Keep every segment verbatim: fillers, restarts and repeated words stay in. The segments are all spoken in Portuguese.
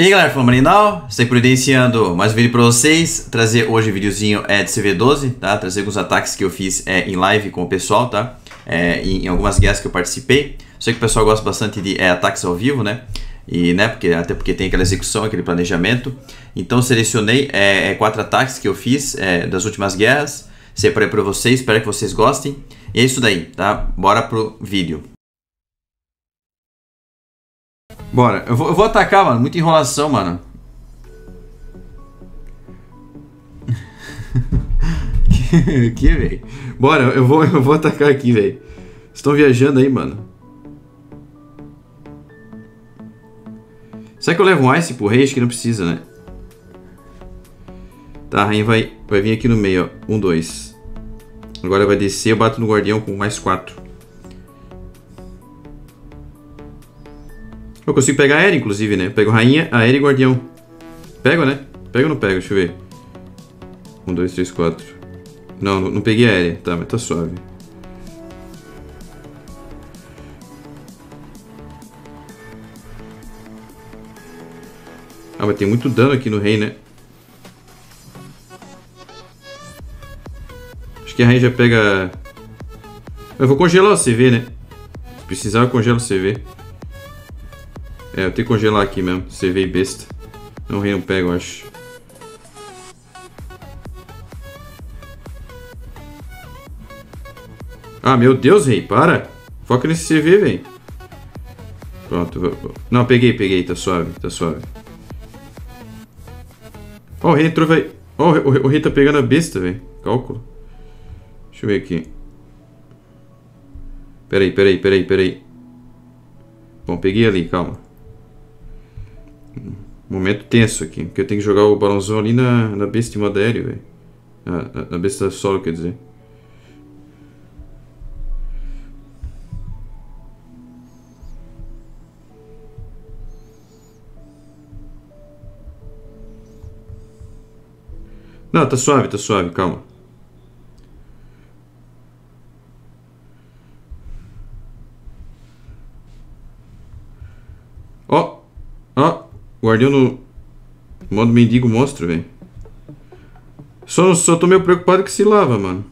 E aí galera, foi o Marinaul, estou providenciando mais um vídeo para vocês. Trazer hoje um videozinho é, de C V doze, tá? Trazer alguns ataques que eu fiz é, em live com o pessoal, tá? É, em, em algumas guerras que eu participei. Sei que o pessoal gosta bastante de é, ataques ao vivo, né? E, né, porque, até porque tem aquela execução, aquele planejamento. Então selecionei é, quatro ataques que eu fiz é, das últimas guerras. Separei para vocês, espero que vocês gostem. E é isso daí, tá? Bora pro vídeo. Bora, eu vou, eu vou atacar, mano. Muita enrolação, mano. que, que velho. Bora, eu vou, eu vou atacar aqui, velho. Vocês estão viajando aí, mano. Será que eu levo um ice pro rei? Acho que não precisa, né? Tá, a rainha vai, vai vir aqui no meio, ó. Um, dois. Agora vai descer, eu bato no guardião com mais quatro. Eu consigo pegar a Era, inclusive, né? Pego rainha, a Era e guardião. Pego, né? Pego ou não pego? Deixa eu ver. Um, dois, três, quatro. Não, não peguei a Era. Tá, mas tá suave. Ah, mas tem muito dano aqui no rei, né? Acho que a rainha já pega... Eu vou congelar o C V, né? Se precisar, eu congelo o C V. É, eu tenho que congelar aqui mesmo, C V e besta. Não, rei não pega, eu acho. Ah, meu Deus, rei, para! Foca nesse C V, velho. Pronto, vou, vou. Não, peguei, peguei, tá suave, tá suave. Ó, oh, o rei entrou, vai... Ó, oh, o, o, o rei tá pegando a besta, velho. Cálculo. Deixa eu ver aqui. Peraí, peraí, peraí, peraí. Bom, peguei ali, calma. Momento tenso aqui, porque eu tenho que jogar o balãozão ali na, na besta de Madério, velho. Na, na, na besta solo, quer dizer. Não, tá suave, tá suave, calma. Ó, ó, guardião no modo mendigo monstro, velho. Só, só tô meio preocupado que se lava, mano.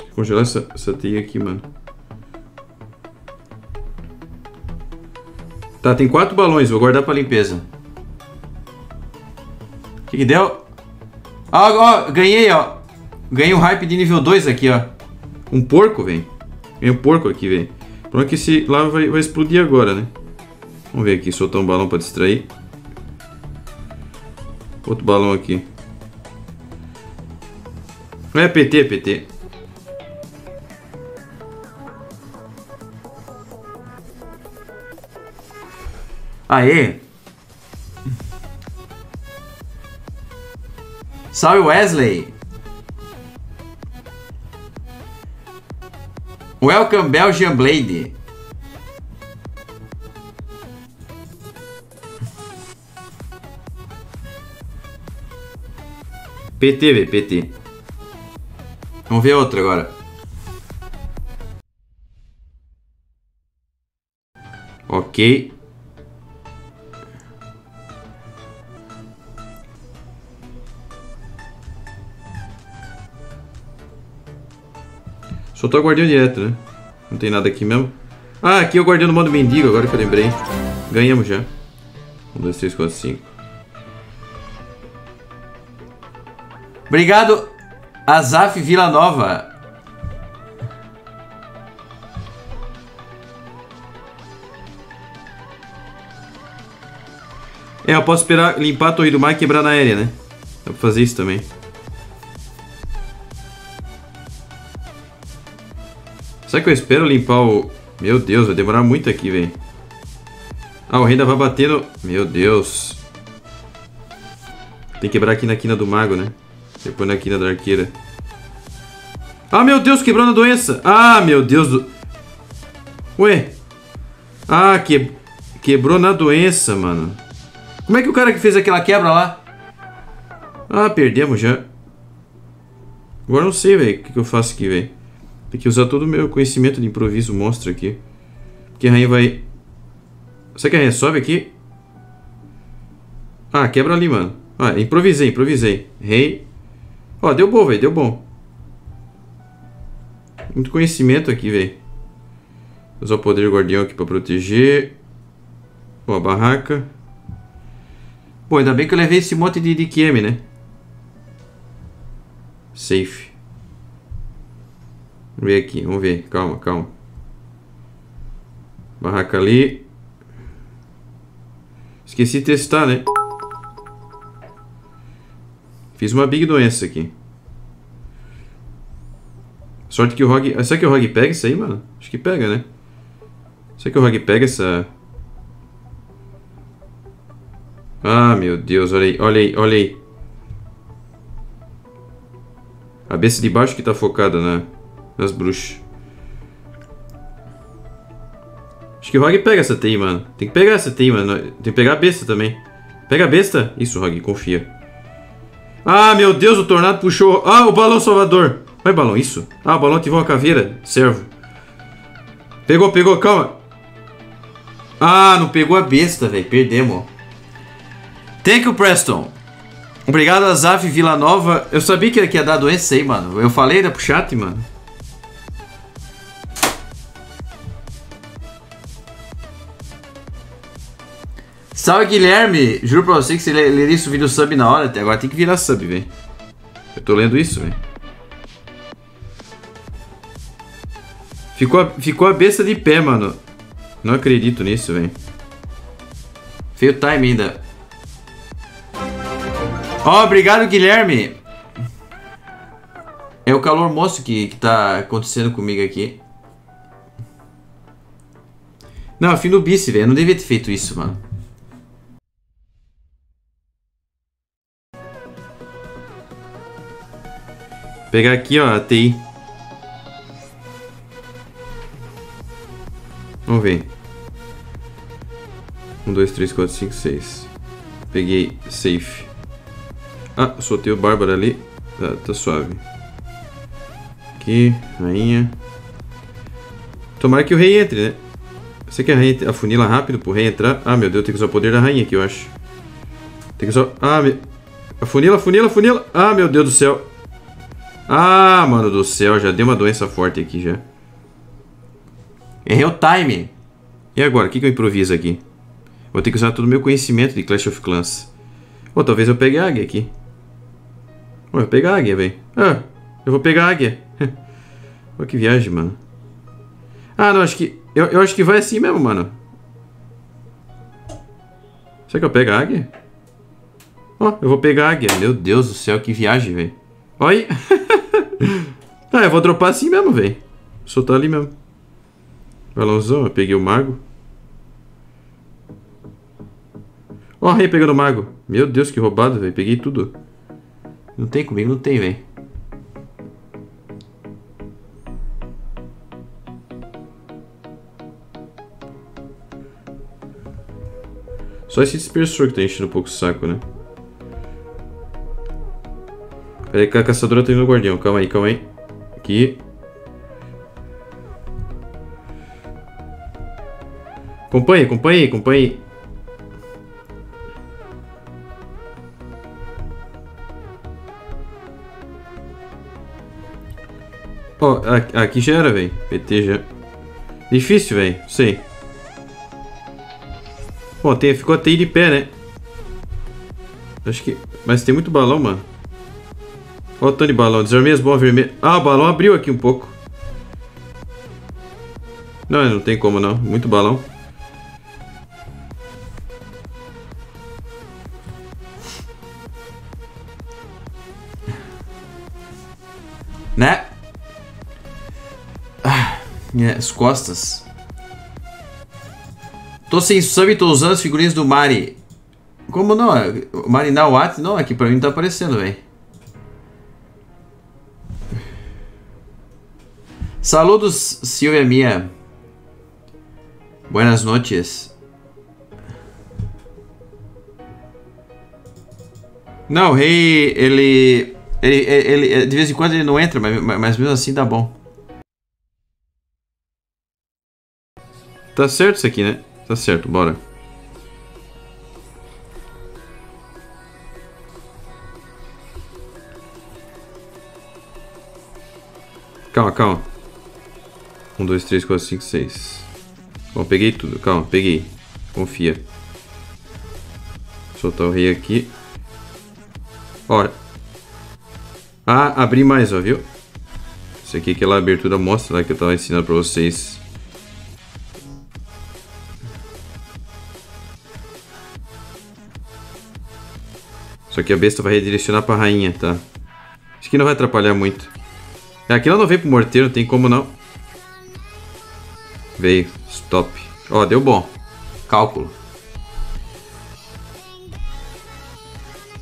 Vou congelar essa, essa teia aqui, mano. Tá, tem quatro balões, vou guardar pra limpeza. O que que deu? Ah, ó, ganhei, ó. Ganhei um hype de nível dois aqui, ó. Um porco, velho. Ganhei um porco aqui, velho. Pronto que esse lá vai, vai explodir agora, né? Vamos ver aqui, soltar um balão para distrair. Outro balão aqui. É P T, P T. Aê! Salve, Wesley! Welcome, Belgian Blade. P T, velho, P T. Vamos ver outra agora. Ok. Soltou o guardião direto, né? Não tem nada aqui mesmo. Ah, aqui é o guardião do modo mendigo, agora que eu lembrei. Ganhamos já. um, dois, três, quatro, cinco. Obrigado, Azaf Vila Nova. É, eu posso esperar limpar a torre do mar e quebrar na aérea, né? Dá pra fazer isso também. Será que eu espero limpar o... Meu Deus, vai demorar muito aqui, velho. Ah, o rei ainda vai bater no... Meu Deus. Tem que quebrar aqui na quina do mago, né? Depois na quina da arqueira. Ah, meu Deus, quebrando a doença. Ah, meu Deus do... Ué. Ah, que... quebrou na doença, mano. Como é que o cara que fez aquela quebra lá? Ah, perdemos já. Agora não sei, velho, o que, que eu faço aqui, velho. Tem que usar todo o meu conhecimento de improviso monstro aqui. Porque a rainha vai Você quer resolve aqui? Ah, quebra ali, mano. Ah, improvisei, improvisei. Rei. Ó, deu bom, velho. Deu bom. Muito conhecimento aqui, velho. Usar o poder guardião aqui pra proteger. Ó, a barraca. Pô, ainda bem que eu levei esse monte de, de Q M, né? Safe. Vamos ver aqui, vamos ver. Calma, calma. Barraca ali. Esqueci de testar, né? Fiz uma big doença aqui. Sorte que o Rogue... Será que o Rogue pega isso aí, mano? Acho que pega, né? Será que o Rogue pega essa... Ah, meu Deus, olha aí, olha aí, olha aí. A cabeça de baixo que tá focada na... nas bruxas. Acho que o Rogue pega essa T I, mano. Tem que pegar essa T I, mano. Tem que pegar a besta também. Pega a besta. Isso, Rogue, confia. Ah, meu Deus, o tornado puxou... Ah, o balão salvador. Vai, balão, isso. Ah, o balão ativou a caveira. Servo. Pegou, pegou, calma. Ah, não pegou a besta, velho. Perdemos. Thank you, Preston. Obrigado, Azaf Vila Nova. Eu sabia que ia dar doença aí, mano. Eu falei da pro chat, mano. Salve, Guilherme. Juro pra você que você leria isso vídeo sub na hora. Até agora tem que virar sub, velho. Eu tô lendo isso, velho. Ficou a, ficou a besta de pé, mano. Não acredito nisso, velho. Feio time ainda. Ó, oh, obrigado, Guilherme. É o calor monstro que, que tá acontecendo comigo aqui. Não, fim do bice, velho. Eu não devia ter feito isso, mano. Vou pegar aqui, ó, a T I. Vamos ver. um, dois, três, quatro, cinco, seis. Peguei safe. Ah, soltei o Bárbaro ali. Tá, tá suave. Aqui, rainha. Tomara que o rei entre, né? Você quer a rainha afunila rápido pro rei entrar? Ah, meu Deus, tem que usar o poder da rainha aqui, eu acho. Tem que usar... Ah, me... Afunila, afunila, afunila. Ah, meu Deus do céu. Ah, mano do céu. Já deu uma doença forte aqui, já. Errei o time. E agora? O que, que eu improviso aqui? Vou ter que usar todo o meu conhecimento de Clash of Clans. Ou oh, talvez eu pegue a águia aqui. Oh, eu vou pegar a águia, velho. Ah, eu vou pegar a águia. Olha que viagem, mano. Ah, não, acho que... Eu, eu acho que vai assim mesmo, mano. Será que eu pego a águia? Ó, oh, eu vou pegar a águia. Meu Deus do céu, que viagem, velho. Olha aí. Ah, eu vou dropar assim mesmo, velho. Soltar ali mesmo. Balãozão, eu peguei o mago. Ó, oh, rei pegando o mago. Meu Deus, que roubado, velho. Peguei tudo. Não tem comigo, não tem, velho. Só esse dispersor que tá enchendo um pouco o saco, né? Peraí que a caçadora tá indo no guardião. Calma aí, calma aí. Aqui. Acompanhe, acompanhe, acompanhe. Ó, oh, aqui já era, velho. P T já. Difícil, velho. Sei. Ó, oh, tem, ficou a T I de pé, né? Acho que... Mas tem muito balão, mano. Ó, oh, o tanto de balão. Desarmei as bolas vermelhas. Ah, o balão abriu aqui um pouco. Não, não tem como, não. Muito balão. Né? Ah, minhas costas. Tô sem sub, tô usando as figurinhas do Mari. Como não? Marinaul não, aqui pra mim não tá aparecendo, velho. Saludos, Silvia Mia. Buenas noches. Não, o rei, ele... Ele, ele, ele, de vez em quando ele não entra, mas, mas mesmo assim dá bom. Tá certo isso aqui, né? Tá certo, bora. Calma, calma. um, dois, três, quatro, cinco, seis. Bom, peguei tudo. Calma, peguei. Confia. Soltar o rei aqui. Ora. Ah, abri mais, ó, viu? Isso aqui é aquela abertura mostra lá que eu tava ensinando pra vocês. Só que a besta vai redirecionar pra rainha, tá? Acho que não vai atrapalhar muito. Aqui ela não veio pro morteiro, não tem como não. Veio, stop. Ó, deu bom. Cálculo.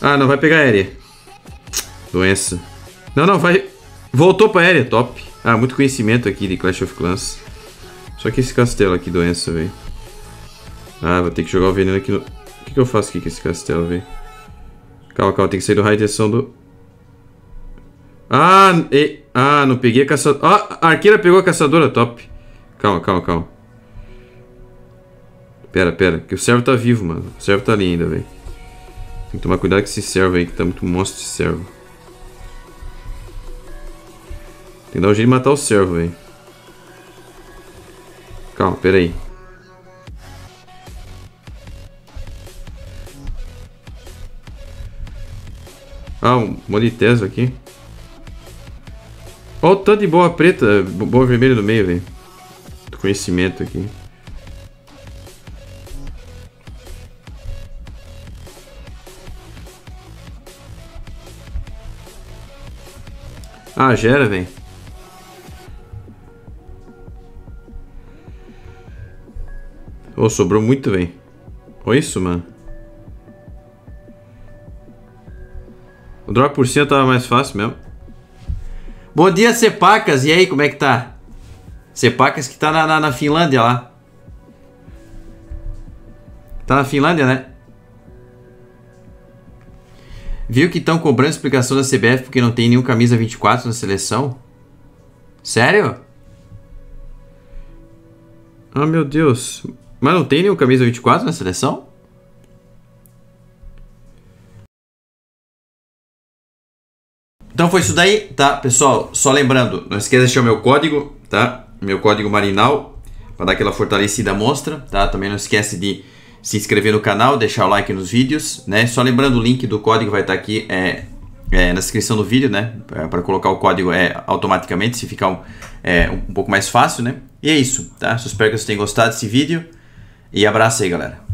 Ah, não vai pegar aérea. Doença. Não, não, vai. Voltou pra aérea, top. Ah, muito conhecimento aqui de Clash of Clans. Só que esse castelo aqui, doença, velho. Ah, vou ter que jogar o veneno aqui no... O que, que eu faço aqui com esse castelo, velho? Calma, calma, tem que sair do raio de ação do... Ah, e... ah, não peguei a caçadora. Ah, a arqueira pegou a caçadora, top. Calma, calma, calma. Pera, pera, que o servo tá vivo, mano. O servo tá ali ainda, velho. Tem que tomar cuidado com esse servo aí, que tá muito monstro esse servo. Tem que dar um jeito de matar o servo, velho. Calma, pera aí. Ah, um monte de teso aqui. Olha o tanto de bola preta, bola vermelha no meio, velho. Do conhecimento aqui. Ah, gera, velho. Oh, sobrou muito, velho. Olha isso, mano. O drop por cima tava mais fácil mesmo. Bom dia, Cepacas. E aí, como é que tá? Cepacas que tá na, na, na Finlândia lá. Tá na Finlândia, né? Viu que estão cobrando explicação da C B F porque não tem nenhum camisa vinte e quatro na seleção? Sério? Ah, meu Deus. Mas não tem nenhum camisa vinte e quatro na seleção? Então foi isso daí, tá? Pessoal, só lembrando, não esqueça de deixar o meu código, tá? Meu código Marinaul, para dar aquela fortalecida monstra, tá? Também não esquece de se inscrever no canal, deixar o like nos vídeos, né? Só lembrando, o link do código vai estar aqui é, é, na descrição do vídeo, né? Para colocar o código é, automaticamente, se ficar um, é, um pouco mais fácil, né? E é isso, tá? Só espero que vocês tenham gostado desse vídeo e abraço aí, galera.